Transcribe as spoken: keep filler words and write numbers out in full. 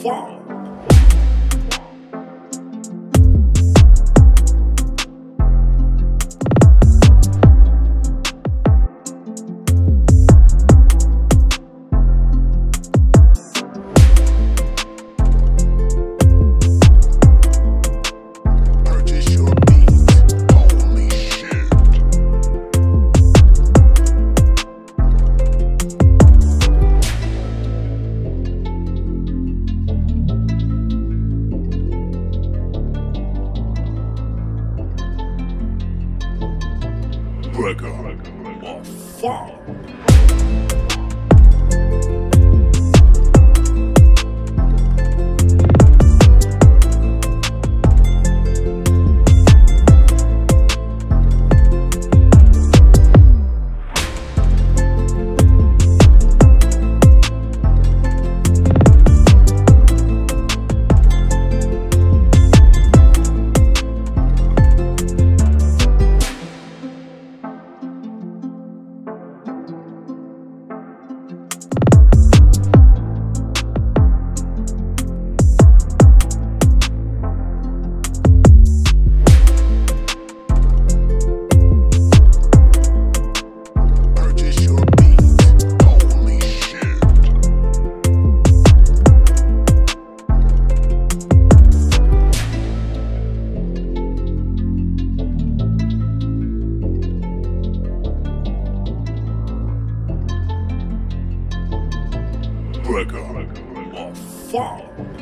form. Burger, or farm. Burger or farm.